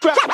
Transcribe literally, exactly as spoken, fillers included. Crap, crap.